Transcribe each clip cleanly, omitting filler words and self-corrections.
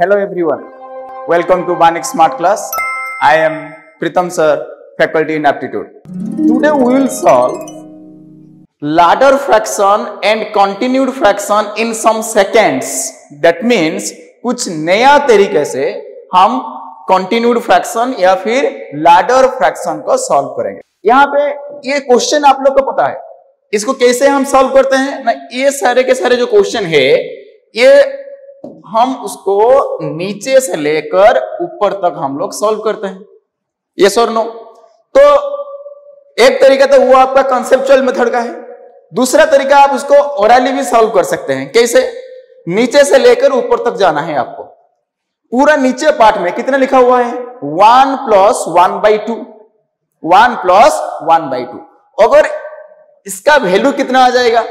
Hello everyone. Welcome to Banik Smart Class. I am Pritham sir, faculty in aptitude. Today we will solve ladder fraction and continued fraction in some seconds. That means कुछ नया तरीके से हम continued fraction या फिर ladder fraction को solve करेंगे। यहाँ पे ये question आप लोग को पता है, इसको कैसे हम solve करते हैं ना। ये सारे के सारे जो question है ये हम उसको नीचे से लेकर ऊपर तक हम लोग सॉल्व करते हैं, यस और नो। तो एक तरीका तो वो आपका कंसेप्चुअल मेथड का है, दूसरा तरीका आप उसको ओरली भी सॉल्व कर सकते हैं। कैसे? नीचे से लेकर ऊपर तक जाना है आपको। पूरा नीचे पार्ट में कितना लिखा हुआ है? 1 + 1/2, 1 + 1/2। अगर इसका वैल्यू कितना आ जाएगा?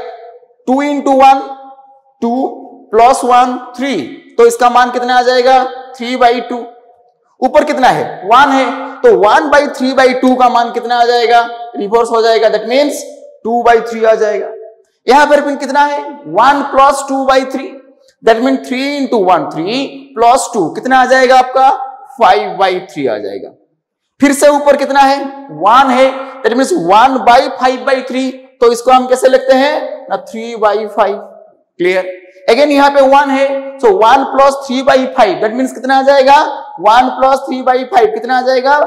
2 × 1, 2 + 1, 3। तो इसका मान कितना आ जाएगा? 3/2। ऊपर कितना है? 1 है, तो 1/3/2 का मान कितना आ जाएगा? रिवर्स हो जाएगा, दैट मीन्स 2/3 आ जाएगा। यहां पर भी कितना है? 1 + 2/3, दैट मीन 3 × 1, 3 + 2 कितना आ जाएगा आपका? 5/3 आ जाएगा। फिर से ऊपर कितना है? 1 है, दैट मीन्स 1 / 5/3। तो इसको हम कैसे लिखते हैं ना? 3/5। क्लियर? अगेन यहाँ पे 1 है, तो 1 + 3/5, दैट मीन्स कितना आ जाएगा? 1 + 3/5 कितना आ जाएगा?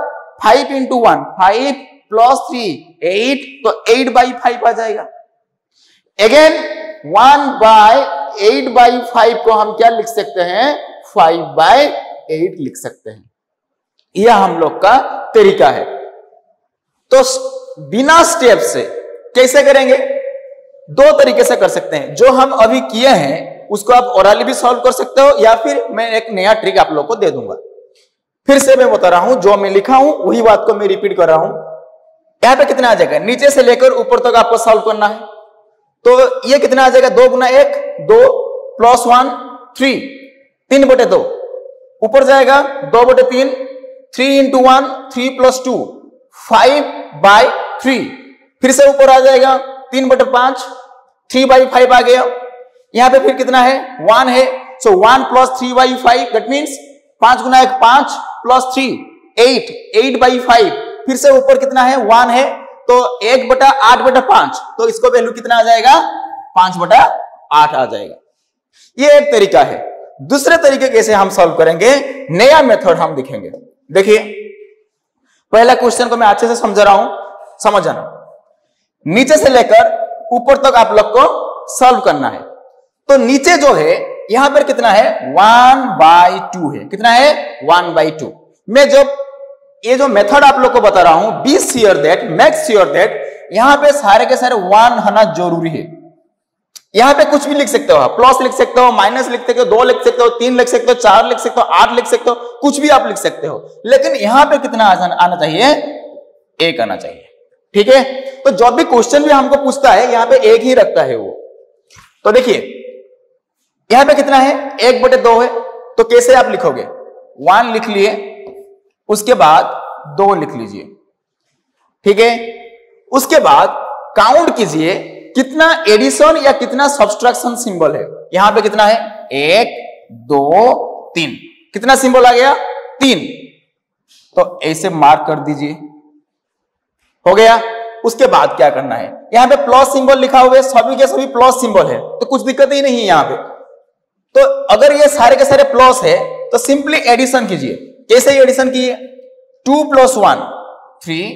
5 × 1, 5 + 3, 8, तो 8/5 आ जाएगा। अगेन 1 / 8/5 को हम क्या लिख सकते हैं? 5/8 लिख सकते हैं। यह हम लोग का तरीका है। तो बिना स्टेप से कैसे करेंगे? दो तरीके से कर सकते हैं। जो हम अभी किए हैं उसको आप ओरली भी सॉल्व कर सकते हो, या फिर मैं एक नया ट्रिक आप लोगों को दे दूंगा। फिर से मैं बता रहा हूं, जो मैं लिखा हूं वही बात को मैं रिपीट कर रहा हूं। यहाँ पे कितना आ जाएगा? नीचे से लेकर ऊपर तक आपको सॉल्व करना है, तो ये कितना आ जाएगा? 2 × 1, 2 + 1, 3, 3/2। ऊपर जाएगा 2/3, 3 × 1, 3 + 2, 5/3। फिर से ऊपर आ जाएगा 3/5, 3/5 आ गया। यहाँ पे फिर कितना है? 1 है, so 1 + 3/5, that means 5 × 1, 5 + 3, 8, 8/5। फिर से ऊपर कितना है? 1 है, तो 1 / 8/5, तो इसको वैल्यू कितना आ जाएगा? 5/8 आ जाएगा। ये एक तरीका है। दूसरे तरीके कैसे हम सॉल्व करेंगे, नया मेथड हम दिखेंगे। देखिए, पहला क्वेश्चन को मैं अच्छे से समझा रहा हूं, समझाना। नीचे से लेकर ऊपर तक आप लोग को सॉल्व करना है। तो नीचे जो है यहां पर कितना है? 1/2 है। कितना है? 1/2। मैं जब ये जो मेथड आप लोग को बता रहा हूं, be sure that, make sure that यहां पे सारे के सारे 1 होना जरूरी है। यहां पे कुछ भी लिख सकते हो, प्लस लिख सकते हो, माइनस लिख सकते हो, 2 लिख सकते हो, 3 लिख सकते हो, 4 लिख सकते हो, 8 लिख सकते हो, कुछ भी आप लिख सकते हो, लेकिन यहां पे कितना आना चाहिए? 1 आना चाहिए। ठीक है? तो जब भी क्वेश्चन भी हमको पूछता है यहां पे 1 ही रखता है वो। तो देखिए यहां पे कितना है? 1/2 है, तो कैसे आप लिखोगे? 1 लिख लिए, उसके बाद 2 लिख लीजिए, ठीक है? उसके बाद काउंट कीजिए कितना एडिशन या कितना सब्सट्रैक्शन सिंबल है। यहां पे कितना है? 1, 2, 3। कितना सिंबल आ गया? 3। तो ऐसे मार्क कर दीजिए, हो गया। उसके बाद क्या करना है? यहाँ पे प्लस सिंबल लिखा हुआ है, सभी के सभी प्लस सिंबल है, तो कुछ दिक्कत ही नहीं है यहाँ पे। तो अगर ये सारे के सारे प्लस है तो सिंपली एडिशन कीजिए। कैसे एडिशन कीजिए? 2 + 1, 3,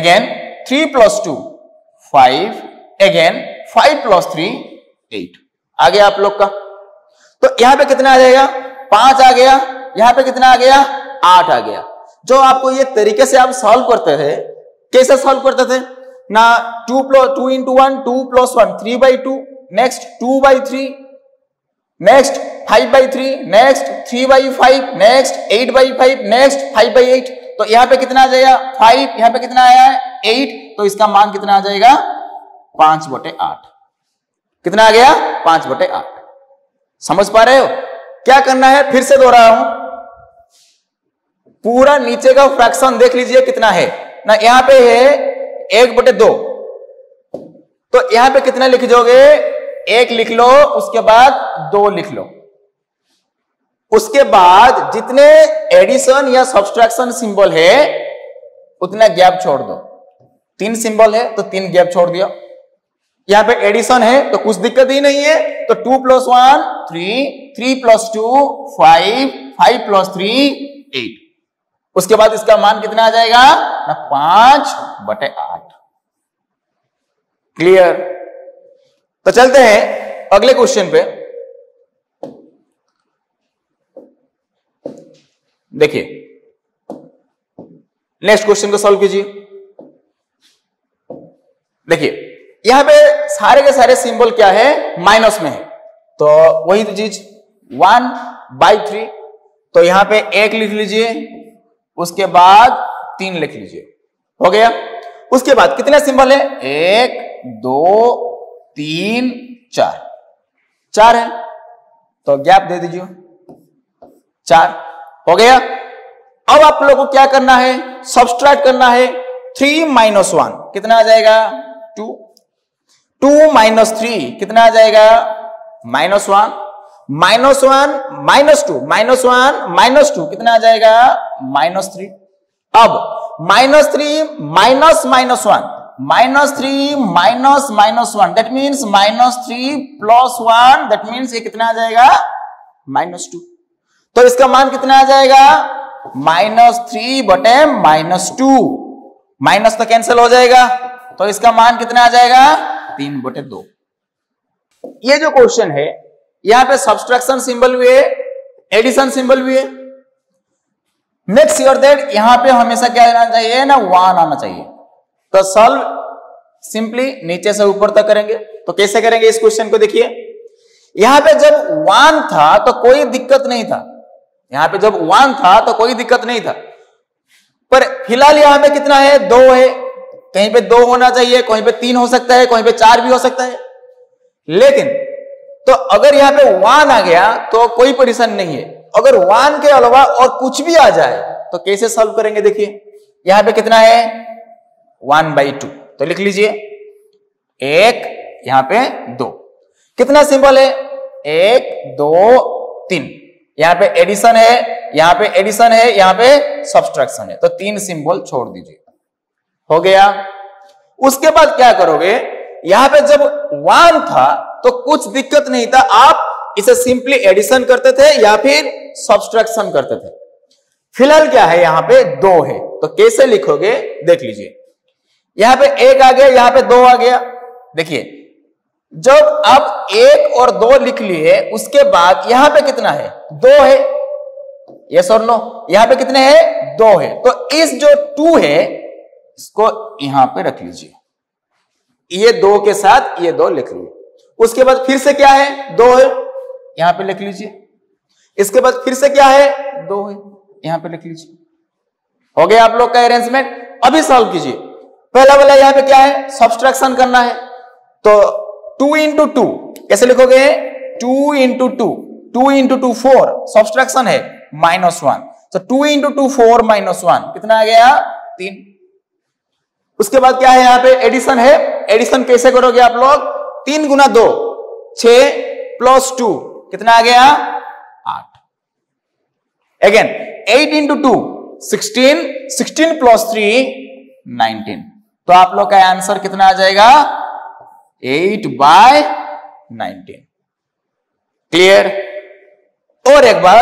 अगेन 3 + 2, 5, अगेन 5 + 3, 8 आ गया आप लोग का। तो यहाँ पे कितना आ जाएगा? 5 आ गया। यहाँ पे कितना आ गया? 8 आ गया। जो आपको ये तरीके से आप सॉल्व करते थे, कैसे सॉल्व करते थे ना? 2 × 1, 2 + 1, 3/2, next 2/3, next five by three, next three by five, next eight by five, next five by eight. तो यहाँ पे कितना आ जाएगा फाइव, यहाँ पे कितना आया है एट, तो इसका मान कितना आ जाएगा 5/8। कितना आ गया 5/8। समझ पा रहे हो? क्या करना है फिर से दोहरा रहा हूं, पूरा नीचे का फ्रैक्शन देख लीजिए कितना है ना, यहां पे है 1/2, तो यहां पे कितना लिख दोगे 1 लिख लो, उसके बाद 2 लिख लो, उसके बाद जितने एडिशन या सब्सट्रैक्शन सिंबल है उतना गैप छोड़ दो। 3 सिंबल है तो 3 गैप छोड़ दिया, यहां पे एडिशन है तो कुछ दिक्कत ही नहीं है, तो 2+1 3, 3+2 5, 5+3 8, उसके बाद इसका मान कितना आ जाएगा ना 5/8। क्लियर? तो चलते हैं अगले क्वेश्चन पे। देखिए नेक्स्ट क्वेश्चन को सॉल्व कीजिए। देखिए यहां पे सारे के सारे सिंबल क्या है माइनस में है, तो वही तो चीज 1/3, तो यहां पे 1 लिख लीजिए, उसके बाद 3 लिख लीजिए, हो गया। उसके बाद कितने सिंबल है 1 2 3 4, 4 है तो गैप दे दीजिए 4, हो गया। अब आप लोगों को क्या करना है सब्सट्रैक्ट करना है। 3 - 1 कितना आ जाएगा 2, 2 - 3 कितना आ जाएगा -1, -1 - 2 कितना आ जाएगा -3। अब -3 - -1 दैट मीन्स -3 + 1 दैट मीन्स ये कितना आ जाएगा -2, तो इसका मान कितना आ जाएगा -3/-2। माइनस तो कैंसिल हो जाएगा, तो इसका मान कितना आ जाएगा 3/2। ये जो क्वेश्चन है यहां पे सब्सट्रैक्शन सिंबल भी है, एडिशन सिंबल भी है। मेक श्योर दैट यहां पे हमेशा क्या आना चाहिए ना 1 आना चाहिए। तो सॉल्व सिंपली नीचे से ऊपर तक करेंगे। तो कैसे करेंगे इस क्वेश्चन को देखिए, यहां पे जब 1 था तो कोई दिक्कत नहीं था, यहां पे जब 1 था तो कोई दिक्कत नहीं था, पर फिलहाल यहां पे कितना है 2 है, कहीं पे 2 होना चाहिए, कहीं पे 3 हो सकता है, कहीं पे 4 भी हो सकता है। लेकिन तो अगर यहां पे 1 आ गया तो कोई परेशान नहीं है, अगर 1 के अलावा और कुछ भी आ जाए तो कैसे सॉल्व करेंगे देखिए। यहां पे कितना है 1/2, तो लिख लीजिए 1, यहां पे 2, कितना सिंबल है 1 2 3, यहां पे एडिशन है, यहां पे एडिशन है, यहां पे सब्सट्रैक्शन है, तो 3 सिंबल छोड़ दीजिए, हो गया। उसके बाद क्या करोगे, यहां पे जब 1 था तो कुछ दिक्कत नहीं था, आप इसे सिंपली एडिशन करते थे या फिर सब्सट्रैक्शन करते थे। फिलहाल क्या है यहां पे 2 है, तो कैसे लिखोगे देख लीजिए, यहां पे 1 आ गया, यहां पे 2 आ गया। देखिए जब आप 1 और 2 लिख लिए उसके बाद यहां पे कितना है 2 है, यस और नो, यहां पे कितने हैं 2 है, तो इस जो 2 है इसको यहां पे रख लीजिए, ये 2 के साथ ये 2 लिख लीजिए। उसके बाद फिर से क्या है 2 है, यहां पे लिख लीजिए, इसके बाद फिर से क्या है 2 है, यहां पे लिख लीजिए, हो गया आप लोग का अरेंजमेंट। अभी सॉल्व कीजिए, पहला वाला यहां पे क्या है सब्सट्रैक्शन करना है, तो 2 × 2 कैसे लिखोगे 2 × 2, 2 × 2 4, सब्सट्रैक्शन है -1, तो 2 × 2 4 - 1 कितना आ गया 3। उसके बाद क्या है यहां पे एडिशन है, एडिशन कैसे करोगे आप लोग 3 × 2 6 + 2 कितना आ गया 8। अगेन 8 × 2 16, 16 + 3 19, तो आप लोग का आंसर कितना आ जाएगा 8/19। क्लियर? और एक बार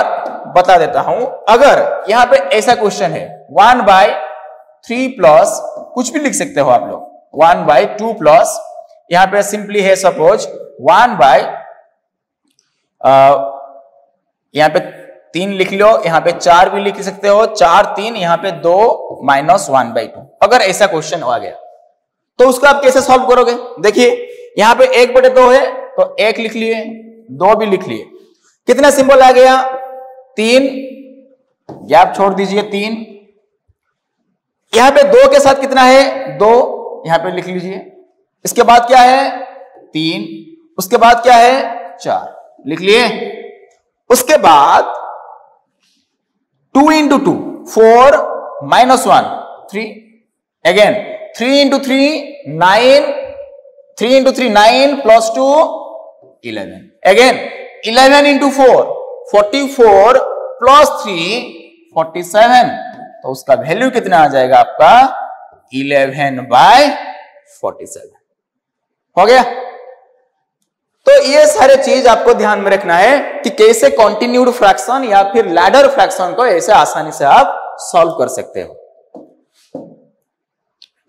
बता देता हूं, अगर यहां पे ऐसा क्वेश्चन है 1/3 प्लस कुछ भी लिख सकते हो आप लोग, 1/2 प्लस, यहां पे सिंपली है सपोज 1 पे 3 लिख लो, यहां पे 4 भी लिख सकते हो, 4 3, यहां पे 2 - 1/2, अगर ऐसा क्वेश्चन आ गया तो उसको आप कैसे सॉल्व करोगे। देखिए यहां पे 1/2 है, तो 1 लिख लिए, 2 भी लिख लिए, कितना सिंबल आ गया, तीन, गैप छोड़ दीजिए तीन। यहां पे दो के साथ कितना है, दो, यहां पे लिख लीजिए। इसके बाद क्या है, तीन, उसके बाद क्या है, चार, लिख लिए। उसके बाद 2 into 2 4 minus 1 3, again 3 into 3 9, 3 into 3 9 + 2 11, again 11 into 4 44 + 3 47, तो उसका वैल्यू कितना आ जाएगा आपका 11/47। हो गया। तो ये सारे चीज आपको ध्यान में रखना है कि कैसे कॉन्टिन्यूड फ्रैक्शन या फिर लैडर फ्रैक्शन को ऐसे आसानी से आप सॉल्व कर सकते हो।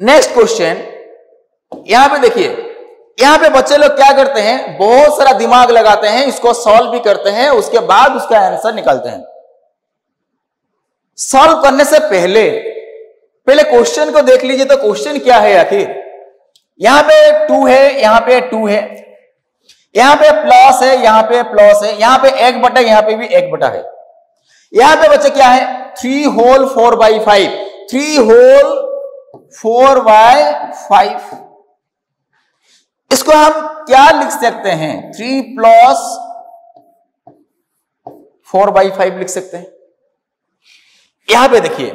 नेक्स्ट क्वेश्चन, यहां पे देखिए, यहां पे बच्चे लोग क्या करते हैं, बहुत सारा दिमाग लगाते हैं, इसको सॉल्व भी करते हैं, उसके बाद उसका आंसर निकालते हैं। सॉल्व करने से पहले क्वेश्चन को देख लीजिए, तो क्वेश्चन क्या है आखिर। यहां पे 2 है, यहां पे 2 है, यहां पे प्लस है, यहां पे प्लस है, यहां पे 1/, यहां पे भी 1/, है। यहां पे बच्चे क्या है, 3 होल 4/5, 3 होल 4/5। इसको हम क्या लिख सकते हैं, 3 + 4/5 लिख सकते हैं। यहां पे देखिए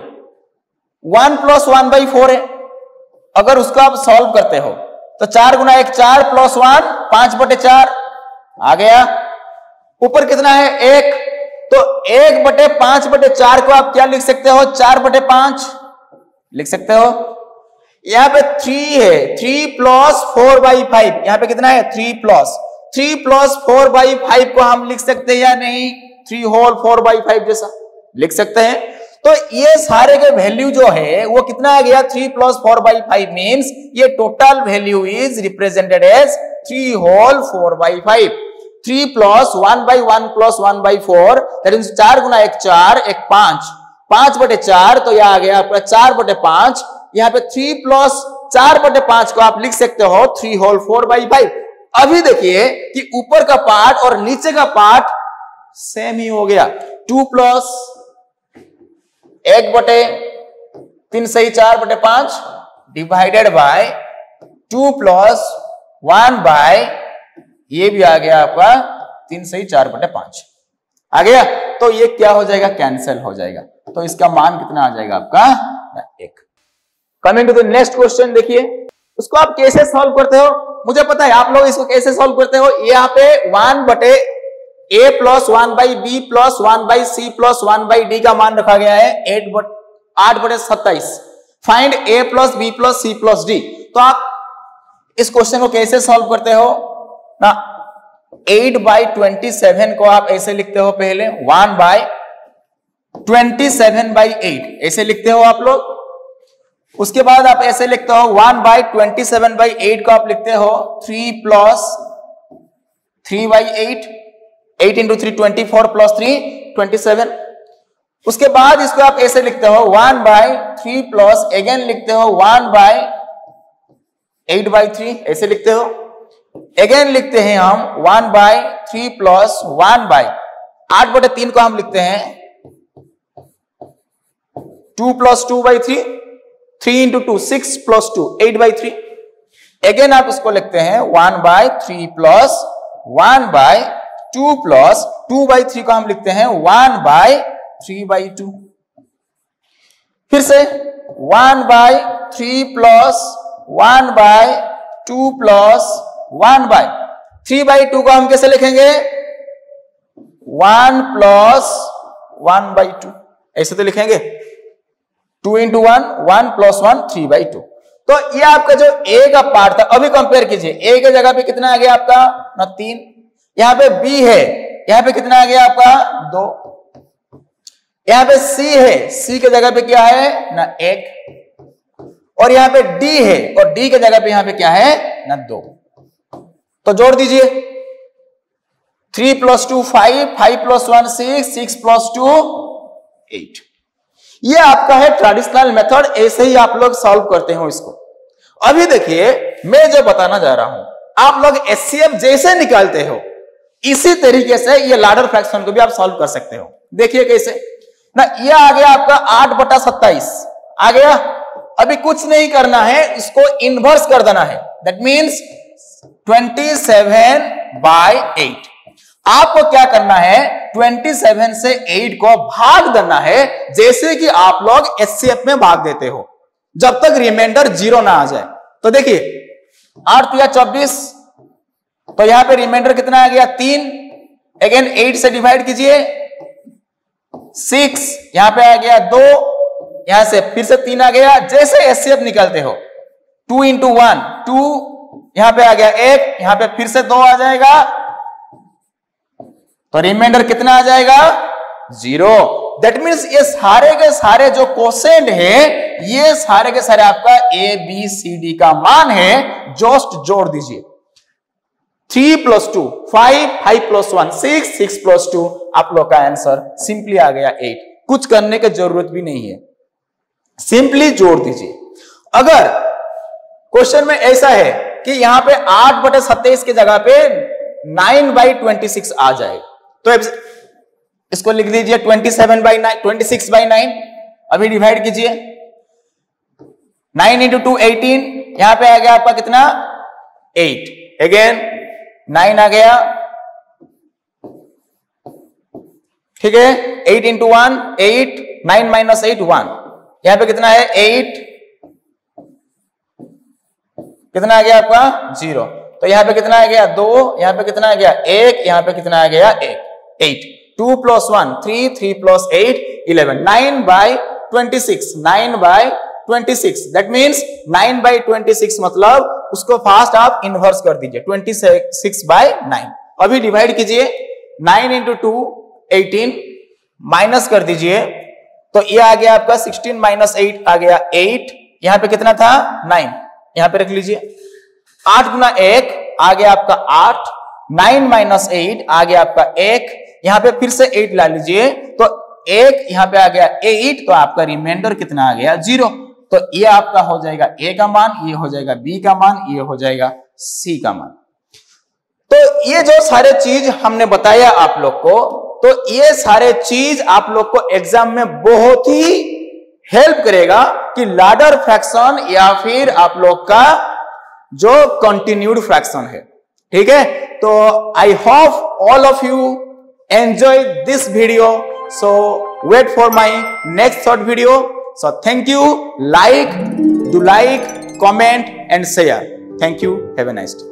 1 + 1/4 है, अगर उसको आप सॉल्व करते हो तो 4 × 1 4 + 1 5/4 आ गया। ऊपर कितना है, 1, तो 1/5/4 को आप क्या लिख सकते हो, 4/5 लिख सकते हो। यहां पे 3 है, 3 + 4/5, यहां पे कितना है 3 + 4/5 को हम लिख सकते हैं या नहीं, 3 होल 4/5 जैसा लिख सकते हैं। तो ये सारे के वैल्यू जो है वो कितना आ गया, 3 + 4/5 मीन्स ये total value is represented as 3 whole 4/5। 3 + 1/1 + 1/4 that is 4 × 1 4, 1 5, 5/4, तो यह आ गया आपका 4/5। यहाँ पे 3 + 4/5 को आप लिख सकते हो 3 होल 4/5। अभी देखिए कि ऊपर का पार्ट और नीचे का पार्ट सेम ही हो गया, 2 + 1/3 = 4/5 डिवाइडेड बाय 2 + 1 ये भी आ गया आपका 3 = 4/5 आ गया। तो ये क्या हो जाएगा, कैंसिल हो जाएगा, तो इसका मान कितना आ जाएगा आपका 1। Coming to the next question, देखिए उसको आप कैसे सॉल्व करते हो। मुझे पता है आप लोग इसको कैसे सॉल्व करते हो। यहाँ पे 1/a + 1/b + 1/c + 1/d का मान रखा गया है 8/27। Find a + b + c + d। तो आप इस क्वेश्चन को कैसे सॉल्व करते हो ना, 8/27 को आप ऐसे लिखते हो, पहले 1/27/8 ऐसे लिखते हो आप लोग। उसके बाद आप ऐसे लिखते हो 1/27/8 को आप लिखते हो 3 + 3/8, 8 × 3 = 24 + 3 = 27। उसके बाद इसको आप ऐसे लिखते हो 1/3 + अगेन लिखते हो 1/8/3 ऐसे लिखते हो। अगेन लिखते हैं हम 1/3 + 1/, 8/3 को हम लिखते हैं 2 + 2/3, 3 × 2 6 + 2 8/3। अगेन आप इसको लिखते हैं 1/3 + 1/2 + 2/3 को हम लिखते हैं 1/3/2। फिर से 1/3 + 1/2 + 1/3/2 को हम कैसे लिखेंगे, 1 + 1/2 ऐसे तो लिखेंगे। 2 × 1 1 + 1 3/2। तो ये आपका जो a का पार्ट था, अभी कंपेयर कीजिए, a के जगह पे कितना आ गया आपका ना 3, यहाँ पे b है, यहाँ पे कितना आ गया आपका 2, यहाँ पे c है, c के जगह पे क्या है ना 1, और यहाँ पे d है और d के जगह पे यहाँ पे क्या है ना 2। तो जोड़ दीजिए 3 + 2 5, 5 + 1 6, 6 + 2 8। ये आपका है ट्रेडिशनल मेथड, ऐसे ही आप लोग सॉल्व करते हो इसको। अभी देखिए मैं जो बताना जा रहा हूं, आप लोग एचसीएफ जैसे निकालते हो इसी तरीके से ये लाडर फ्रैक्शन को भी आप सॉल्व कर सकते हो। देखिए कैसे ना, ये आ गया आपका 8/27 आ गया। अभी कुछ नहीं करना है, इसको इन्वर्स कर देना है। That means 27/8। आपको क्या करना है, 27 से 8 को भाग देना है, जैसे कि आप लोग एचसीएफ में भाग देते हो, जब तक रिमाइंडर जीरो ना आ जाए। तो देखिए 8×24, तो यहां पे रिमाइंडर कितना आ गया 3। अगेन 8 से डिवाइड कीजिए, 6 यहां पे आ गया 2, यहां से फिर से 3 आ गया। जैसे एचसीएफ निकालते हो 2 × 1 2, यहां पे आ गया 1, यहां पे फिर से 2 आ जाएगा, तो रिमाइंडर कितना आ जाएगा 0। दैट मीन्स ये सारे के सारे जो कोसेंट है, ये सारे के सारे आपका ABCD का मान है, जस्ट जोड़ दीजिए। 3 + 2 5, 5 + 1 6, 6 + 2 आप लोग का आंसर सिंपली आ गया 8। कुछ करने की जरूरत भी नहीं है, सिंपली जोड़ दीजिए। अगर क्वेश्चन में ऐसा है कि यहां पे 8/27 की जगह पे 9/26 आ जाए, तो इसको लिख दीजिए 26/9। अभी डिवाइड कीजिए, 9 × 2 18, यहां पे आ गया आपका कितना 8। अगेन 9 आ गया, ठीक है। 8 × 1 8, 9 - 8 1, यहां पे कितना है 8, कितना आ गया आपका 0। तो यहां पे कितना आ गया 2, यहां पे कितना आ गया 1, यहां पे कितना आ गया 8। 2 + 1 3, 3 + 8 11, 9/26 9/26। दैट मीन्स 9/26 मतलब उसको फास्ट आप इन्वर्स कर दीजिए, 26/9। अभी डिवाइड कीजिए, 9 × 2 18, माइनस कर दीजिए, तो ये आ गया आपका 16 - 8 आ गया 8। यहां पे कितना था 9, यहां पे रख लीजिए। 8 × 1 आ गया आपका 8, 9 - 8 आ गया आपका 1, यहां पे फिर से 8 ला लीजिए, तो 1 यहां पे आ गया 8, तो आपका रिमाइंडर कितना आ गया 0। तो ये आपका हो जाएगा A का मान, ये हो जाएगा B का मान, ये हो जाएगा C का मान। तो ये जो सारे चीज हमने बताया आप लोग को, तो ये सारे चीज आप लोग को एग्जाम में बहुत ही हेल्प करेगा कि लाडर फ्रैक्शन या फिर आप लोग का जो कंटिन्यूड फ्रैक्शन है, ठीक है। तो I hope all of you enjoy this video, so wait for my next short video. So thank you, like, do like, comment and share. Thank you, have a nice day.